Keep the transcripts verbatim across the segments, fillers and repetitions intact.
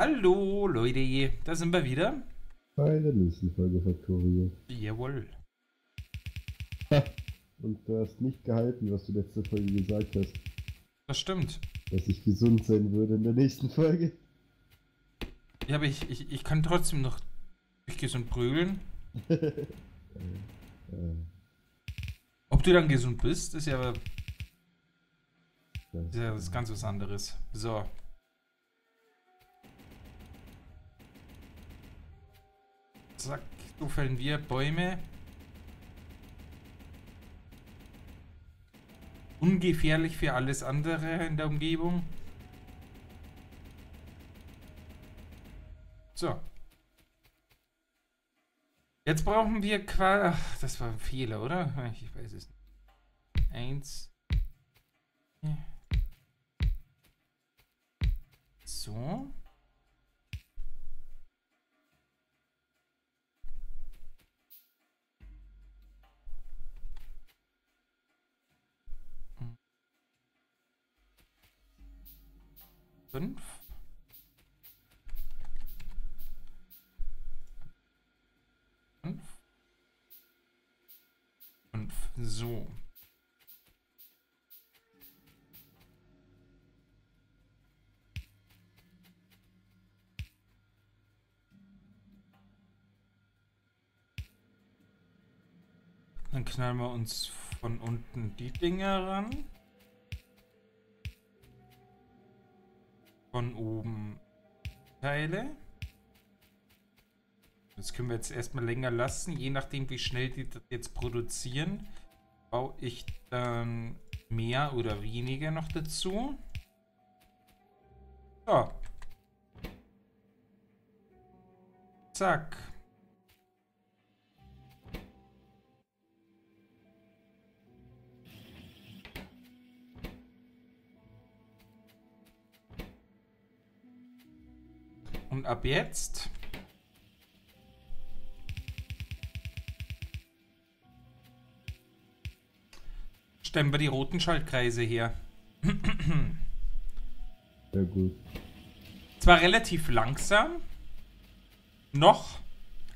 Hallo Leute, da sind wir wieder. Bei der nächsten Folge Factorio. Jawohl. Ha, und du hast nicht gehalten, was du letzte Folge gesagt hast. Das stimmt. Dass ich gesund sein würde in der nächsten Folge. Ja, aber ich, ich, ich kann trotzdem noch nicht gesund prügeln. Ob du dann gesund bist, ist ja, ist ja was ganz was anderes. So. Zack, so fällen wir Bäume. Ungefährlich für alles andere in der Umgebung. So. Jetzt brauchen wir quasi... Ach, das war ein Fehler, oder? Ich weiß es nicht. Eins. So. fünf. fünf. fünf. So. Dann knallen wir uns von unten die Dinger ran. Von oben Teile. Das können wir jetzt erstmal länger lassen. Je nachdem, wie schnell die das jetzt produzieren, baue ich dann mehr oder weniger noch dazu. So. Zack. Und ab jetzt stellen wir die roten Schaltkreise her. Sehr gut. Zwar relativ langsam, noch,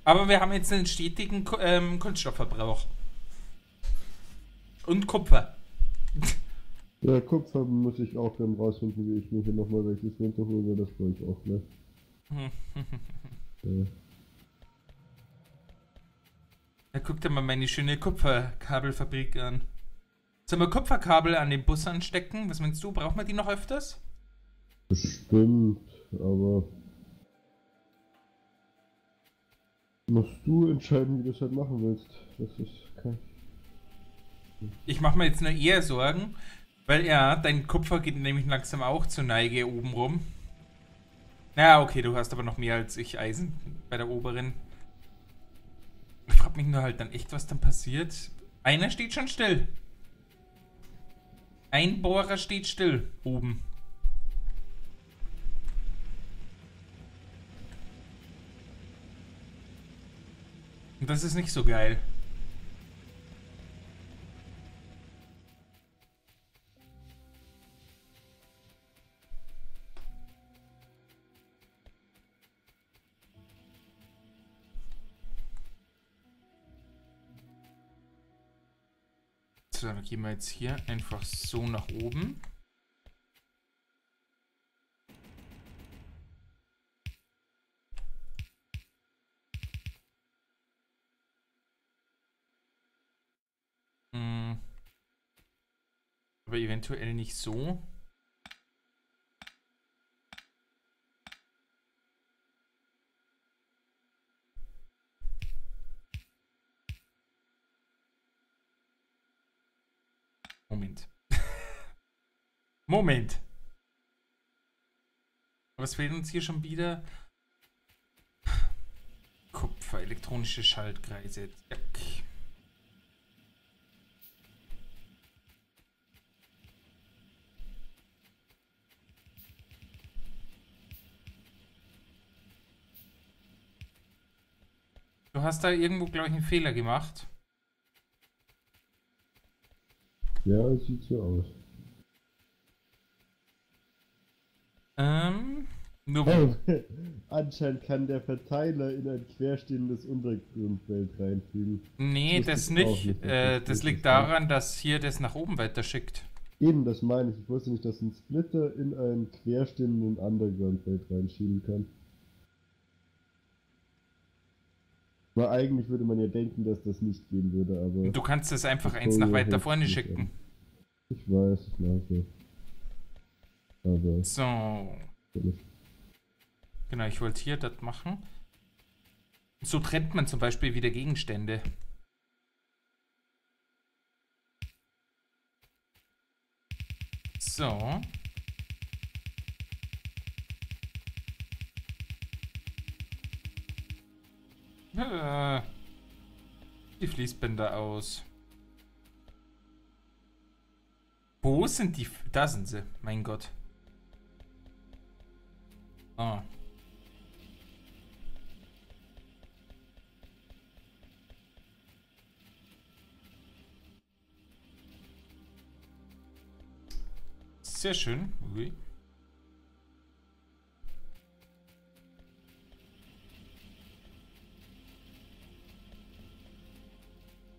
aber wir haben jetzt einen stetigen ähm, Kunststoffverbrauch. Und Kupfer. Ja, Kupfer muss ich auch dann rausfinden, wie ich mir hier nochmal welches runterhole, das wollte ich auch, ne? Ja. Da guckt ihr mal meine schöne Kupferkabelfabrik an. Sollen wir Kupferkabel an den Bus anstecken? Was meinst du? Braucht man die noch öfters? Bestimmt, aber... musst du entscheiden, wie du es halt machen willst. Das ist kein... Ich mache mir jetzt nur eher Sorgen, weil ja, dein Kupfer geht nämlich langsam auch zur Neige oben rum. Na, okay, du hast aber noch mehr als ich Eisen bei der oberen. Ich frag mich nur halt dann echt, was dann passiert. Einer steht schon still. Ein Bohrer steht still oben. Und das ist nicht so geil. Dann gehen wir jetzt hier einfach so nach oben. Hm. Aber eventuell nicht so. Moment. Moment. Was fehlt uns hier schon wieder? Kupfer, elektronische Schaltkreise. Zack. Du hast da irgendwo, glaube ich, einen Fehler gemacht. Ja, es sieht so aus. Ähm, Nur anscheinend kann der Verteiler in ein querstehendes Untergrundfeld reinfügen. Nee, das, das nicht. nicht. Äh, das liegt daran, dass hier das nach oben weiter schickt. Eben, das meine ich. Ich wusste nicht, dass ein Splitter in ein querstehenden Underground-Feld reinschieben kann. Weil eigentlich würde man ja denken, dass das nicht gehen würde, aber... Du kannst das einfach eins nach weiter vorne schicken. Ich weiß, ich weiß. Aber... So... Genau, ich wollte hier das machen. So trennt man zum Beispiel wieder Gegenstände. So. Die Fließbänder aus. Wo sind die? Da sind sie, mein Gott. Ah. Sehr schön. Okay.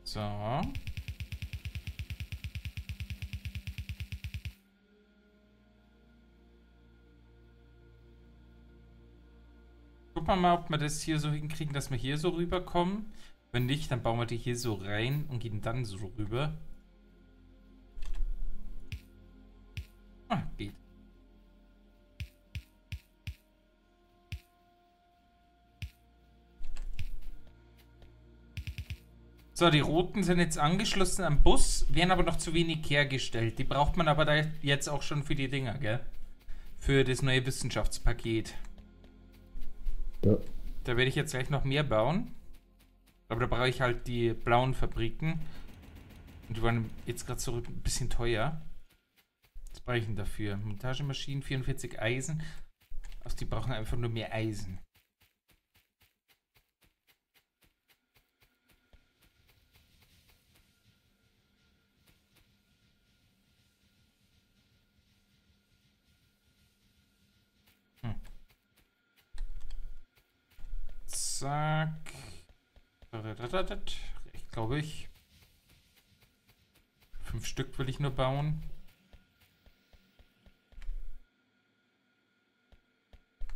So. Gucken wir mal, ob wir das hier so hinkriegen, dass wir hier so rüberkommen. Wenn nicht, dann bauen wir die hier so rein und gehen dann so rüber. Ah, geht. So, die roten sind jetzt angeschlossen am Bus, werden aber noch zu wenig hergestellt. Die braucht man aber da jetzt auch schon für die Dinger, gell? Für das neue Wissenschaftspaket. Ja. Da werde ich jetzt gleich noch mehr bauen. Aber da brauche ich halt die blauen Fabriken. Und die waren jetzt gerade so ein bisschen teuer. Reichen dafür. Montagemaschinen, vierundvierzig Eisen. Also die brauchen einfach nur mehr Eisen. Hm. Zack. Ich glaube ich. Fünf Stück will ich nur bauen.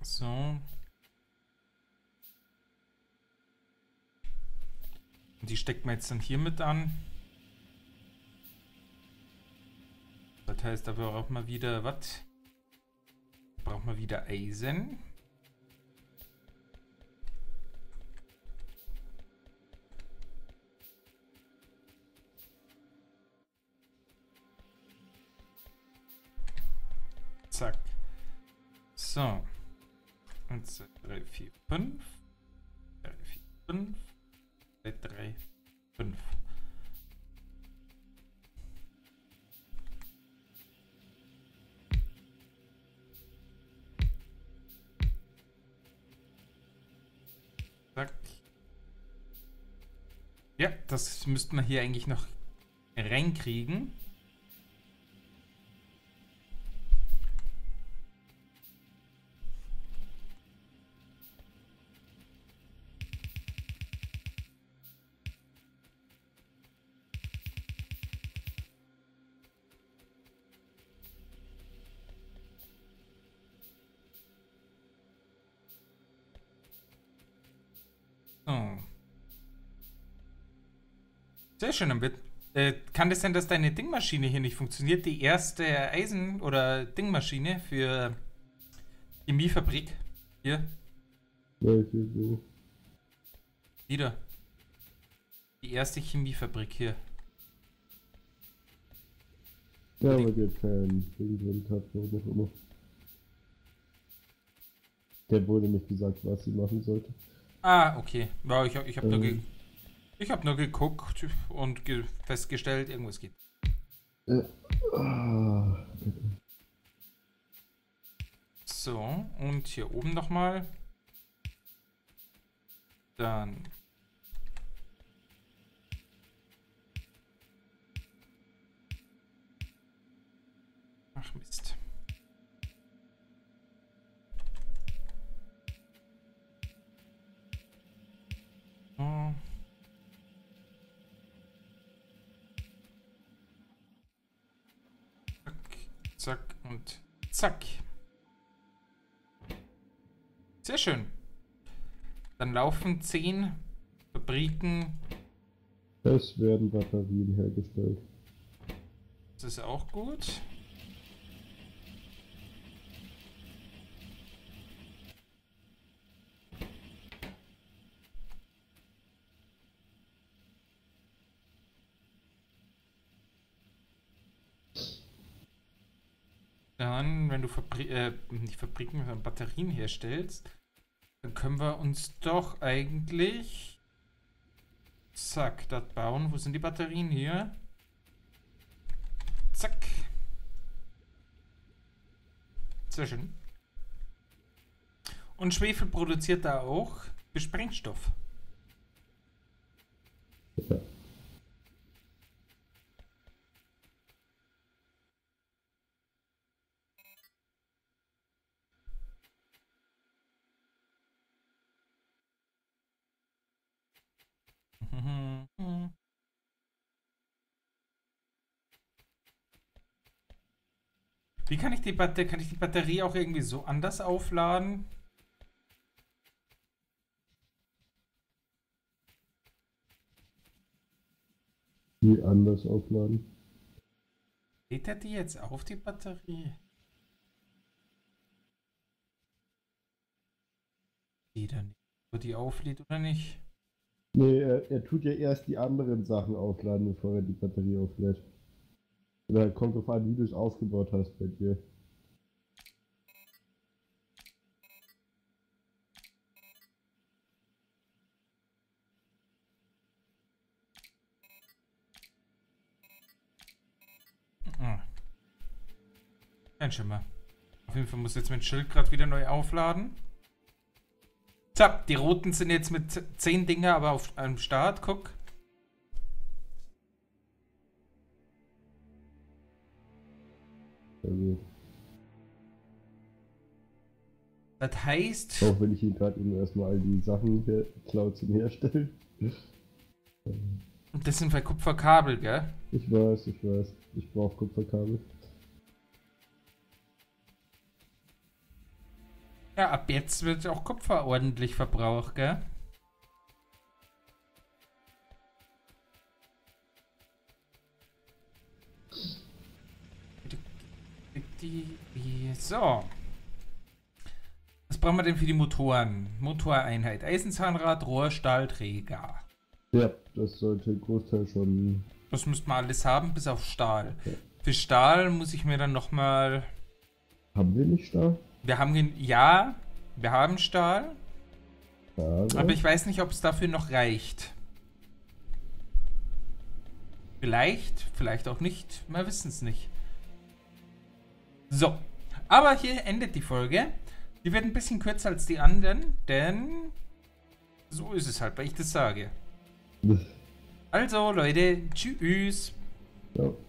So. Und die steckt man jetzt dann hier mit an. Das heißt, da braucht man wieder was? Braucht man wieder Eisen. Zack. So. eins, zwei, drei, vier, fünf. drei, vier, fünf. drei, drei, fünf. Zack. Ja, das müssten wir hier eigentlich noch reinkriegen. Sehr schön, dann wird, äh, kann das sein, dass deine Dingmaschine hier nicht funktioniert? Die erste Eisen- oder Dingmaschine für Chemiefabrik hier. Welche so? Wieder. Die erste Chemiefabrik hier. Ja, aber der Fan, noch immer. Der wurde nicht gesagt, was sie machen sollte. Ah, okay. Ja, ich, ich habe ähm. nur Ich habe nur geguckt und ge festgestellt, irgendwas geht. Äh, oh. So, und hier oben nochmal. Dann. Ach Mist. zack und zack. Sehr schön. Dann laufen zehn Fabriken. Es werden Batterien hergestellt. Das ist auch gut. Dann, wenn du Fabri äh, nicht Fabriken, sondern Batterien herstellst, dann können wir uns doch eigentlich... Zack, dort bauen. Wo sind die Batterien hier? Zack. Sehr schön. Und Schwefel produziert da auch für Sprengstoff. Ja. Wie kann ich die Batterie, kann ich die Batterie auch irgendwie so anders aufladen? Wie anders aufladen? Geht er die jetzt auf die Batterie? Die dann nicht. Ob die auflädt oder nicht? Nee, er, er tut ja erst die anderen Sachen aufladen, bevor er die Batterie auflädt. Oder kommt drauf an, wie du es aufgebaut hast bei dir. Ah. Kein Schimmer. Auf jeden Fall muss jetzt mein Schild gerade wieder neu aufladen. Zapp, die roten sind jetzt mit zehn Dinger aber auf einem Start, guck. Das heißt... Auch wenn ich ihn gerade eben erstmal all die Sachen hier klar zum Herstellen. Das sind bei Kupferkabel, gell? Ich weiß, ich weiß. Ich brauche Kupferkabel. Ja, ab jetzt wird auch Kupfer ordentlich verbraucht, gell? So. Was brauchen wir denn für die Motoren? Motoreinheit, Eisenzahnrad, Rohr, Stahlträger. Ja, das sollte ein Großteil schon... Das müsste man alles haben, bis auf Stahl. Okay. Für Stahl muss ich mir dann nochmal... Haben wir nicht Stahl? Wir haben... Ja, wir haben Stahl. Also. Aber ich weiß nicht, ob es dafür noch reicht. Vielleicht, vielleicht auch nicht. Wir wissen es nicht. So, aber hier endet die Folge. Die wird ein bisschen kürzer als die anderen, denn so ist es halt, weil ich das sage. Also Leute, tschüss. Ja.